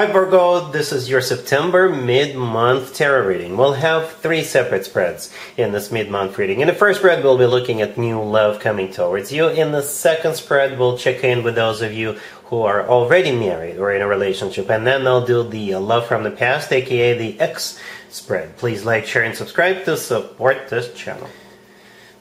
Hi Virgo, this is your September mid-month tarot reading. We'll have three separate spreads in this mid-month reading. In the first spread, we'll be looking at new love coming towards you. In the second spread, we'll check in with those of you who are already married or in a relationship. And then I'll do the love from the past, aka the ex spread. Please like, share, and subscribe to support this channel.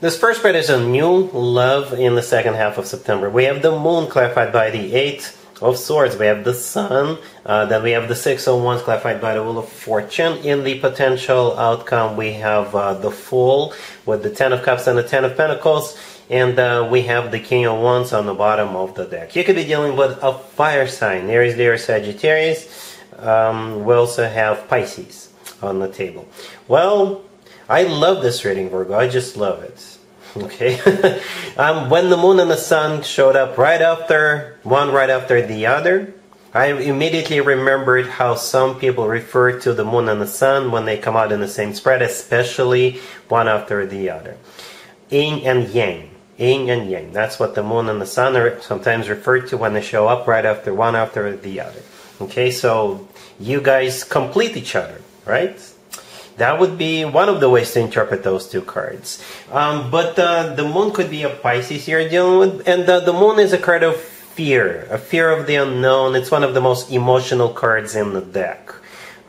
This first spread is a new love in the second half of September. We have the moon clarified by the 8 of Swords, we have the Sun, then we have the 6 of Wands clarified by the Wheel of Fortune. In the potential outcome, we have the Fool with the 10 of Cups and the 10 of Pentacles, and we have the King of Wands on the bottom of the deck. You could be dealing with a fire sign, Aries, Leo, Sagittarius. We also have Pisces on the table. Well, I love this reading, Virgo. I just love it. Okay, when the moon and the sun showed up right after the other, I immediately remembered how some people refer to the moon and the sun when they come out in the same spread, especially one after the other. Yin and yang. Yin and yang. That's what the moon and the sun are sometimes referred to when they show up right after one after the other. Okay, so you guys complete each other, right? That would be one of the ways to interpret those two cards. But the moon could be a Pisces you're dealing with. And the moon is a card of fear. A fear of the unknown. It's one of the most emotional cards in the deck.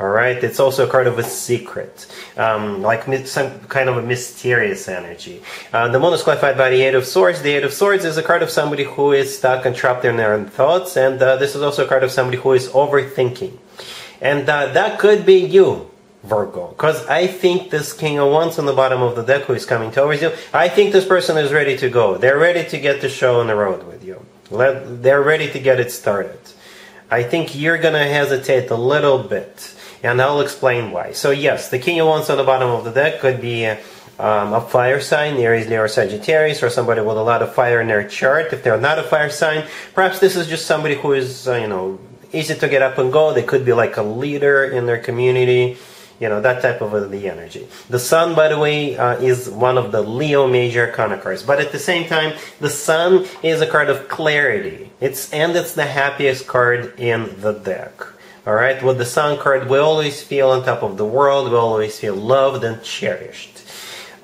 Alright? It's also a card of a secret. Like some kind of a mysterious energy. The moon is qualified by the 8 of Swords. The 8 of Swords is a card of somebody who is stuck and trapped in their own thoughts. And this is also a card of somebody who is overthinking. And that could be you, Virgo, because I think this King of Wands on the bottom of the deck who is coming towards you, I think this person is ready to go. They're ready to get the show on the road with you. They're ready to get it started. I think you're going to hesitate a little bit, and I'll explain why. So yes, the King of Wands on the bottom of the deck could be a fire sign, Aries, Leo, or Sagittarius, or somebody with a lot of fire in their chart. If they're not a fire sign, perhaps this is just somebody who is, you know, easy to get up and go. They could be like a leader in their community. You know, that type of the energy. The sun, by the way, is one of the Leo major arcana cards. But at the same time, the sun is a card of clarity. It's the happiest card in the deck. Alright, with the sun card, we always feel on top of the world. We always feel loved and cherished.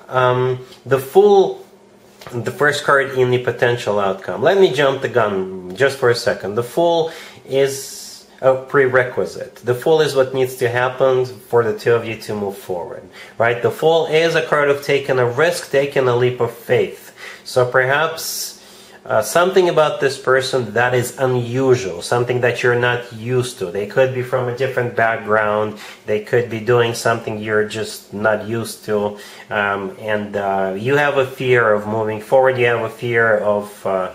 The Fool, the first card in the potential outcome. Let me jump the gun just for a second. The Fool is a prerequisite. The Fool is what needs to happen for the two of you to move forward, right? The Fool is a card of taking a risk, taking a leap of faith. So perhaps something about this person that is unusual, something that you're not used to. They could be from a different background. They could be doing something you're just not used to. You have a fear of moving forward. You have a fear of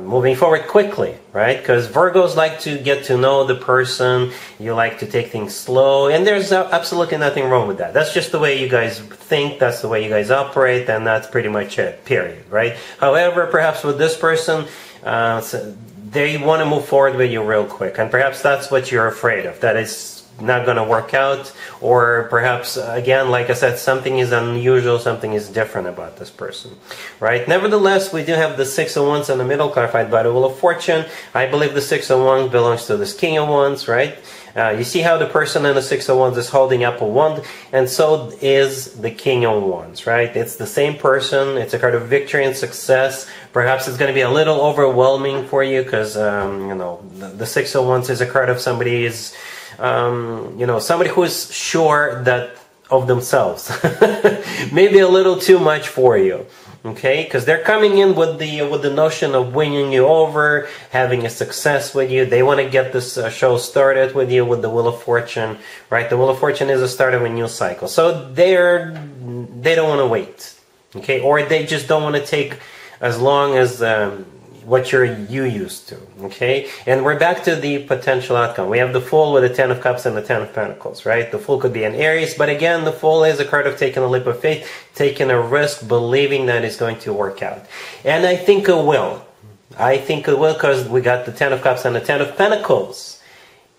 moving forward quickly, right? Because Virgos like to get to know the person. You like to take things slow, and there's absolutely nothing wrong with that. That's just the way you guys think, that's the way you guys operate, and that's pretty much it, period, right? However, perhaps with this person, they want to move forward with you real quick, and perhaps that's what you're afraid of, that it's not going to work out, or perhaps, again, like I said, something is unusual, something is different about this person, right? Nevertheless, we do have the 6 of Wands in the middle, clarified by the Wheel of Fortune. I believe the 6 of Wands belongs to this King of Wands, right? You see how the person in the 6 of Wands is holding up a wand, and so is the King of Wands, right? It's the same person. It's a card of victory and success. Perhaps it's going to be a little overwhelming for you, because, you know, the 6 of Wands is a card of somebody is, you know, somebody who is sure that of themselves. Maybe a little too much for you, okay? Because they're coming in with the notion of winning you over, having a success with you. They want to get this show started with you with the Wheel of Fortune, right? The Wheel of Fortune is the start of a new cycle, so they don't want to wait, okay? Or they just don't want to take as long as what you used to, okay? And we're back to the potential outcome. We have the Fool with the 10 of Cups and the 10 of Pentacles, right? The Fool could be an Aries, but again, the Fool is a card of taking a leap of faith, taking a risk, believing that it's going to work out. And I think it will. I think it will, because we got the 10 of Cups and the 10 of Pentacles.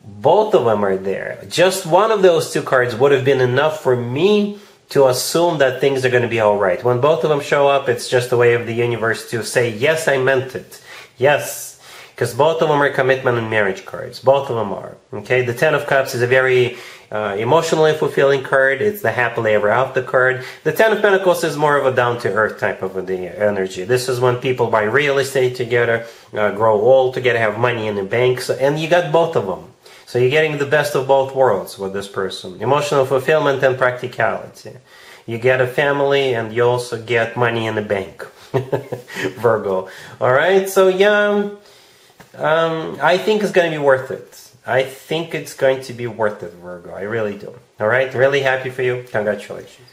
Both of them are there. Just one of those two cards would have been enough for me to assume that things are going to be all right. When both of them show up, it's just a way of the universe to say, yes, I meant it. Yes, because both of them are commitment and marriage cards. Both of them are. Okay, the Ten of Cups is a very emotionally fulfilling card. It's the happily ever after card. The Ten of Pentacles is more of a down-to-earth type of the energy. This is when people buy real estate together, grow old together, have money in the bank. So, and you got both of them. So you're getting the best of both worlds with this person. Emotional fulfillment and practicality. You get a family and you also get money in the bank. Virgo. Alright, so yeah, I think it's going to be worth it. I think it's going to be worth it, Virgo. I really do. Alright, really happy for you. Congratulations.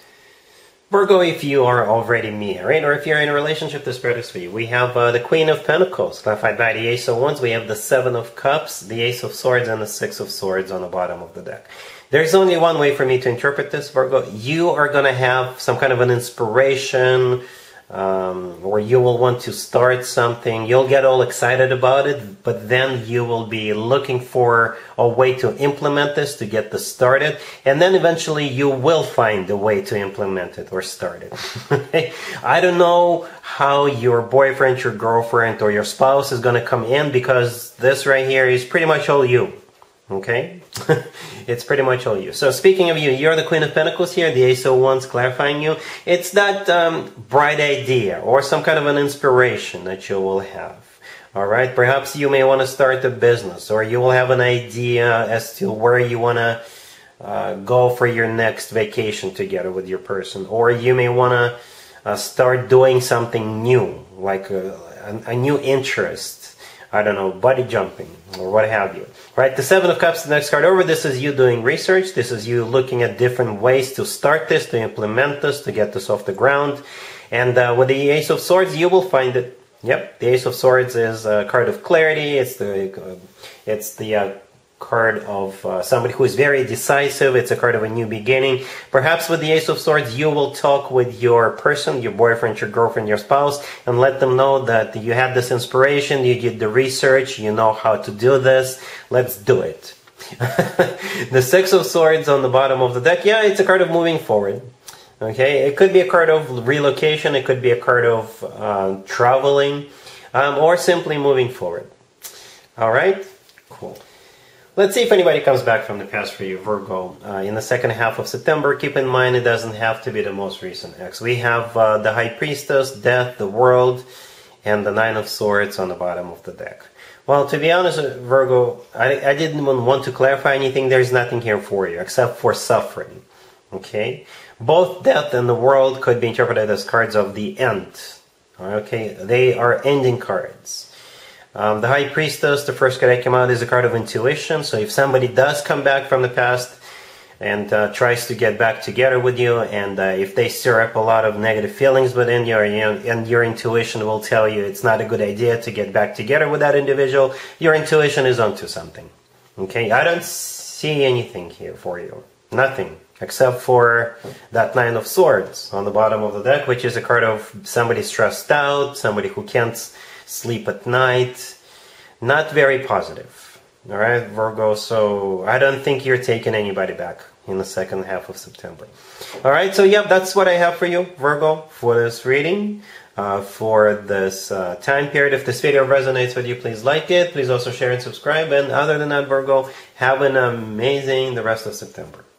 Virgo, if you are already me, right? Or if you're in a relationship, this spread is for you. We have the Queen of Pentacles, clarified by the Ace of Wands. We have the Seven of Cups, the Ace of Swords, and the Six of Swords on the bottom of the deck. There's only one way for me to interpret this, Virgo. You are going to have some kind of an inspiration, or you will want to start something. You'll get all excited about it, but then you will be looking for a way to implement this, to get this started, and then eventually you will find a way to implement it or start it. I don't know how your boyfriend, your girlfriend, or your spouse is going to come in, because this right here is pretty much all you. Okay? It's pretty much all you. So speaking of you, you're the Queen of Pentacles here, the Ace of Wands clarifying you. It's that bright idea or some kind of an inspiration that you will have. Alright? Perhaps you may want to start a business, or you will have an idea as to where you want to go for your next vacation together with your person. Or you may want to start doing something new, like a new interest. I don't know, body jumping or what have you. Right, the Seven of Cups, the next card over. This is you doing research. This is you looking at different ways to start this, to implement this, to get this off the ground. And with the Ace of Swords, you will find it. Yep, the Ace of Swords is a card of clarity. It's the card of somebody who is very decisive. It's a card of a new beginning. Perhaps with the Ace of Swords, you will talk with your person, your boyfriend, your girlfriend, your spouse, and let them know that you had this inspiration, you did the research, you know how to do this. Let's do it. The Six of Swords on the bottom of the deck, yeah, it's a card of moving forward. Okay, it could be a card of relocation, it could be a card of traveling, or simply moving forward. All right, cool. Let's see if anybody comes back from the past for you, Virgo, in the second half of September. Keep in mind, it doesn't have to be the most recent X. We have the High Priestess, Death, the World, and the Nine of Swords on the bottom of the deck. Well, to be honest, Virgo, I didn't even want to clarify anything. There's nothing here for you except for suffering, okay? Both Death and the World could be interpreted as cards of the end, okay? They are ending cards. The High Priestess, the first card that came out, is a card of intuition. So if somebody does come back from the past and tries to get back together with you, and if they stir up a lot of negative feelings within you, and your intuition will tell you it's not a good idea to get back together with that individual, your intuition is onto something. Okay, I don't see anything here for you. Nothing. Except for that Nine of Swords on the bottom of the deck, which is a card of somebody stressed out, somebody who can't sleep at night. Not very positive. Alright, Virgo, so I don't think you're taking anybody back in the second half of September. Alright, so yep, that's what I have for you, Virgo, for this reading, for this time period. If this video resonates with you, please like it. Please also share and subscribe. And other than that, Virgo, have an amazing the rest of September.